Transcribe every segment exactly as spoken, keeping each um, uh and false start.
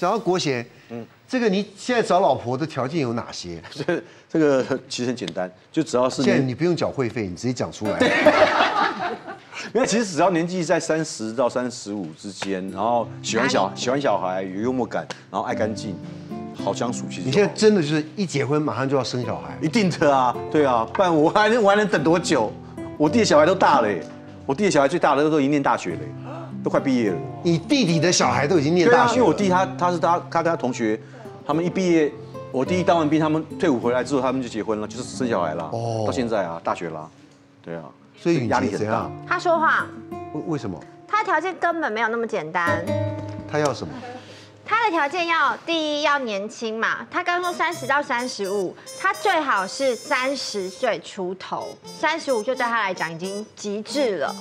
讲到国贤，嗯，这个你现在找老婆的条件有哪些？这这个其实很简单，就只要是现在你不用缴会费，你直接讲出来。因为其实只要年纪在三十到三十五之间，然后喜欢小喜欢小孩，有幽默感，然后爱干净，好相处。其实你现在真的就是一结婚马上就要生小孩，一定的啊，对啊，不然我还能我还能等多久？我弟的小孩都大了，我弟的小孩最大的都已经念大学了，都快毕业了。你弟弟的小孩都已经念大学了，因为我弟他他是他他跟他同学，他们一毕业，我弟当完兵，他们退伍回来之后，他们就结婚了，就是生小孩啦。哦，到现在啊，大学啦，对啊。 所以压力很大。他说谎。为什么？他条件根本没有那么简单。他要什么？他的条件要第一要年轻嘛，他刚说三十到三十五，他最好是三十岁出头，三十五就对他来讲已经极致了。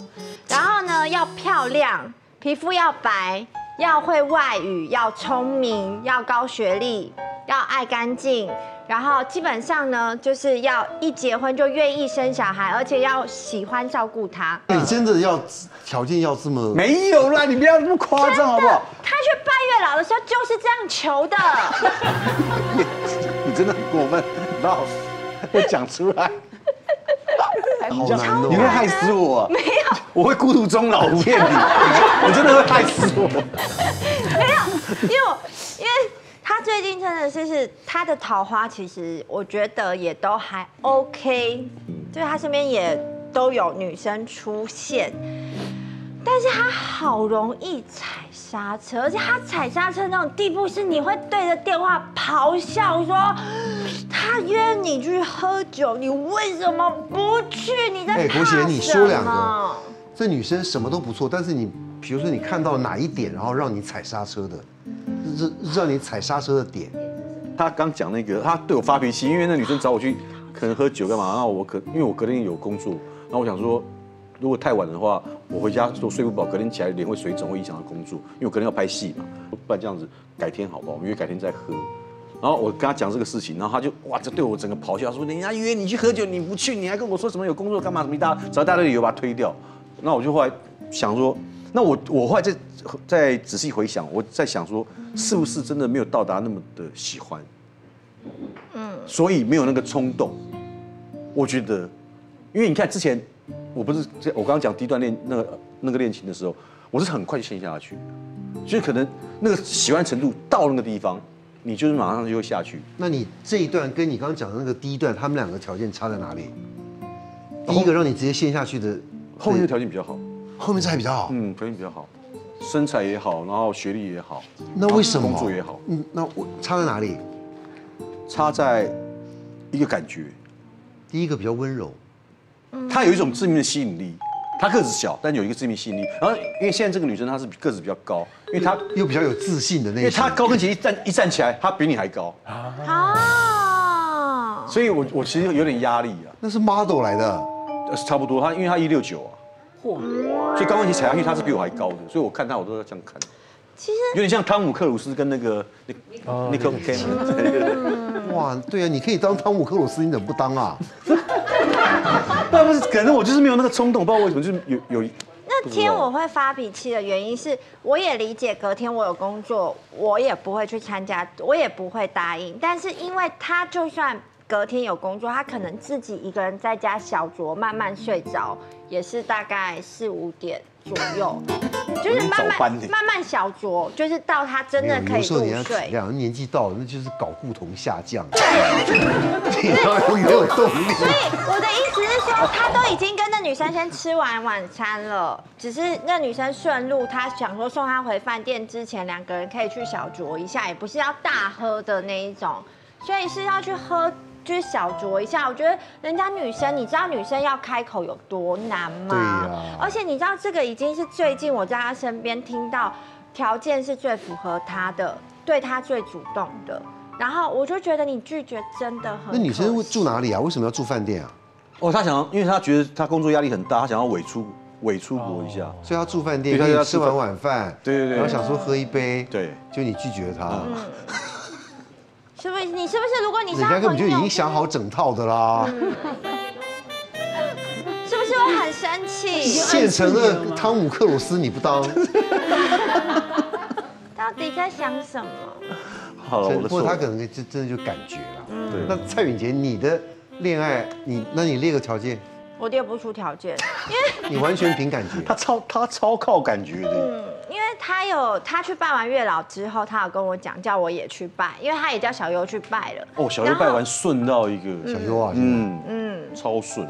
然后呢，要漂亮，皮肤要白，要会外语，要聪明，要高学历，要爱干净。 然后基本上呢，就是要一结婚就愿意生小孩，而且要喜欢照顾他。你真的要条件要这么？没有啦，你不要那么夸张好不好？他去拜月老的时候就是这样求的。你真的很过分，你把我讲出来，好难哦！你会害死我？没有，我会孤独终老，不骗你，我真的会害死我。没有，因为我因为。 他最近真的是是他的桃花，其实我觉得也都还 OK， 就是他身边也都有女生出现，但是他好容易踩刹车，而且他踩刹车那种地步是你会对着电话咆哮说，他约你去喝酒，你为什么不去？你在怕什么？哎，国贤，你说两个，这女生什么都不错，但是你比如说你看到哪一点，然后让你踩刹车的？ 让你踩刹车的点，他刚讲那个，他对我发脾气，因为那女生找我去，可能喝酒干嘛？然后我可因为我隔天有工作，然后我想说，如果太晚的话，我回家都睡不饱，隔天起来脸会水肿，会影响到工作，因为我隔天要拍戏嘛，不然这样子改天好不好？因为改天再喝。然后我跟他讲这个事情，然后他就哇，这对我整个咆哮，说人家约你去喝酒，你不去，你还跟我说什么有工作干嘛什么一大，找一大堆理由把他推掉。那我就后来想说。 那我我后来再再仔细回想，我在想说，是不是真的没有到达那么的喜欢，嗯，所以没有那个冲动。我觉得，因为你看之前，我不是我刚刚讲第一段恋那个那个恋情的时候，我是很快就陷下去，所以可能那个喜欢程度到那个地方，你就是马上就会下去。那你这一段跟你刚刚讲的那个第一段，他们两个条件差在哪里？第一个让你直接陷下去的，后面的条件比较好。 后面这还比较好，嗯，条件比较好，身材也好，然后学历也好，那为什么工作也好？嗯，那我差在哪里？差在一个感觉，第一个比较温柔，她有一种致命的吸引力，她个子小，但有一个致命吸引力。然后因为现在这个女生她是个子比较高，因为她又比较有自信的那，因为她高跟鞋一站一站起来，她比你还高啊，所以我我其实有点压力啊。那是 model 来的，差不多，她因为她一六九啊。 所以高跟鞋踩下去，他是比我还高的，所以我看他我都要这样看。其实有点像汤姆克鲁斯跟那个那那个 K。哇，对啊，你可以当汤姆克鲁斯，你怎么不当啊？那不是，可能我就是没有那个冲动，不知道为什么就是有有。那天我会发脾气的原因是，我也理解隔天我有工作，我也不会去参加，我也不会答应。但是因为他就算。 隔天有工作，他可能自己一个人在家小酌，慢慢睡着，也是大概四五点左右，就是慢慢慢慢小酌，就是到他真的可以入睡。两人年纪到了，那就是搞固酮下降，你都没有动力。所以我的意思是说，他都已经跟那女生先吃完晚餐了，只是那女生顺路，他想说送她回饭店之前，两个人可以去小酌一下，也不是要大喝的那一种，所以是要去喝。 就是小酌一下，我觉得人家女生，你知道女生要开口有多难吗？对呀。而且你知道这个已经是最近我在她身边听到，条件是最符合她的，对她最主动的。然后我就觉得你拒绝真的很。那女生住哪里啊？为什么要住饭店啊？哦，她想要，因为她觉得她工作压力很大，她想要伪出伪出国一下，所以她住饭店，可以吃完晚饭，对对对，然后想说喝一杯，对，就你拒绝她。 是不是你是不是？如果你人家根本就已经想好整套的啦，是不是我很生气？现成的汤姆克鲁斯你不当，然后自己在想什么。好了，我的。不过他可能真真的就感觉了。嗯、对。那蔡允杰，你的恋爱，你那你列个条件。 我列不出条件，因为你完全凭感觉。他超他超靠感觉的。嗯，因为他有他去拜完月老之后，他有跟我讲，叫我也去拜，因为他也叫小优去拜了。哦，小优拜完顺到一个、嗯、小优啊，嗯嗯，超顺。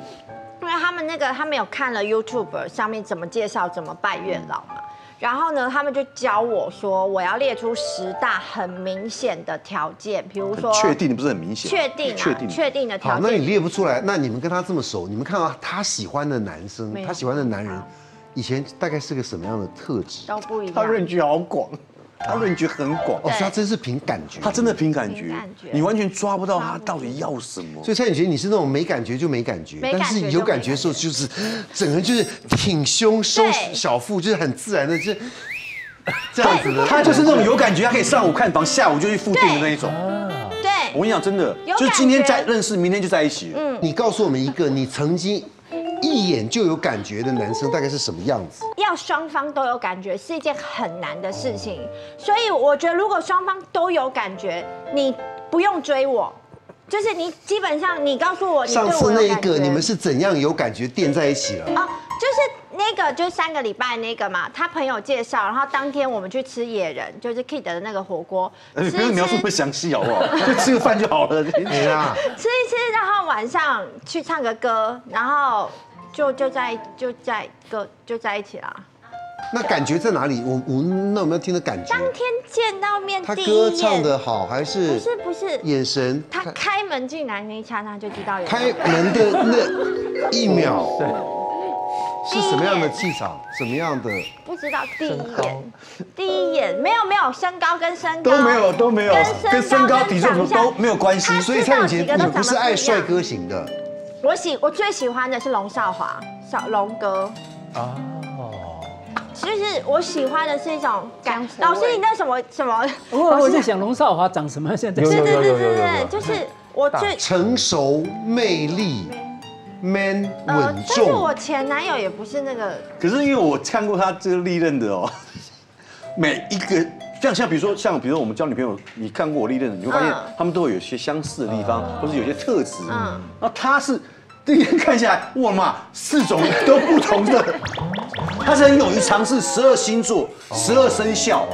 因为他们那个他们有看了 YouTube 上面怎么介绍怎么拜月老嘛，然后呢，他们就教我说我要列出十大很明显的条件，比如说确定不是很明显，确定、啊、确定确定的条件。好，那你列不出来，那你们跟他这么熟，你们看到他喜欢的男生，他喜欢的男人，以前大概是个什么样的特质？都不一样。他论据好广，他论据很广，哦，所以他真是凭感觉，他真的凭感觉，你完全抓不到他到底要什么。所以蔡允杰，你是那种没感觉就没感觉，但是有感觉的时候就是整个人就是挺胸收小腹，就是很自然的就。 这样子的，他就是那种有感觉，他可以上午看房，下午就去付定的那一种。对，我跟你讲，真的，就是今天在认识，明天就在一起。嗯，你告诉我们一个你曾经一眼就有感觉的男生大概是什么样子？要双方都有感觉是一件很难的事情，所以我觉得如果双方都有感觉，你不用追我。 就是你基本上，你告诉我，你上次那一个你们是怎样有感觉垫在一起了？哦，就是那个，就是三个礼拜那个嘛，他朋友介绍，然后当天我们去吃野人，就是 Kid 的那个火锅。你不用描述那么详细好不好？就吃个饭就好了，你啊。吃一吃，然后晚上去唱个歌，然后就就在就在就就在一起啦。 那感觉在哪里？我我那有没有听的感觉？当天见到面，他歌唱得好还是？不是不是，眼神。他开门进来那一刹那就知道有。开门的那一秒，对，是什么样的气场？什么样的？不知道。第一眼，第一眼没有没有身高跟身高都没有都没有跟身高体重什么都没有关系。所以蔡允杰，你不是爱帅哥型的。我喜我最喜欢的是龙少华，小龙哥。啊。 就是我喜欢的是一种感。老师，你那什么什么？我我在想龙少华长什么现在？对对对对对，就是我最成熟、魅力、man、稳重。但是我前男友也不是那个。可是因为我看过他这个历任的哦，每一个像像比如说像比如说我们交女朋友，你看过我历任的，你会发现他们都会有些相似的地方，或是有些特质。嗯，那他是第一眼看下来，哇嘛，四种都不同的。 他是很勇于尝试十二星座、十二生肖、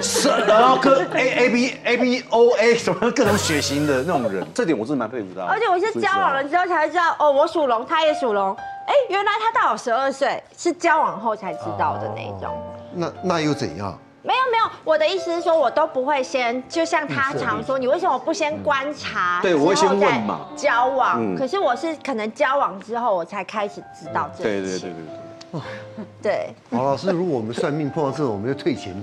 十然后各 A A B A B O A 什么各种血型的那种人，这点我真的蛮佩服他。而且我是交往了之后才知道，哦，我属龙，他也属龙。哎，原来他大我十二岁，是交往后才知道的那种。那那又怎样？没有没有，我的意思是说，我都不会先，就像他常说，你为什么不先观察？对，我会先问嘛。交往，可是我是可能交往之后，我才开始知道这些。对对对对。 对，王老师，如果我们算命碰到这种，我们就退钱。